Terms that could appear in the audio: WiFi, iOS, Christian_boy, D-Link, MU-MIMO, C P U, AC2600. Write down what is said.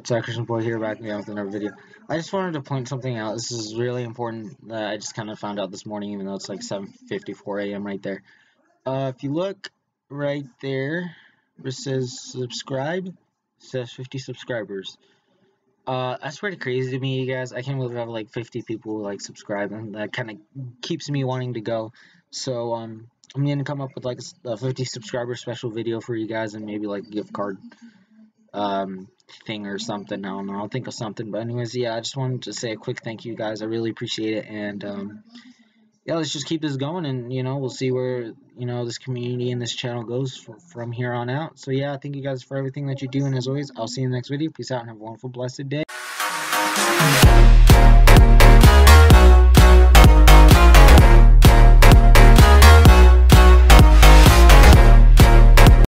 it's Christian Boy here, back with another video. I just wanted to point something out. This is really important that I just kind of found out this morning, even though it's like 7:54 a.m. right there. If you look right there, it says subscribe. It says 50 subscribers. That's pretty crazy to me, you guys. I can't believe I have like 50 people who like subscribe, and that kind of keeps me wanting to go. So I'm gonna come up with like a 50 subscriber special video for you guys, and maybe like a gift card thing or something. I don't know, I'll think of something. But anyways, yeah, I just wanted to say a quick thank you, guys. I really appreciate it. And yeah, let's just keep this going, and you know, we'll see where, you know, this community and this channel goes from here on out. So yeah, thank you guys for everything that you do, and as always, I'll see you in the next video. Peace out and have a wonderful, blessed day.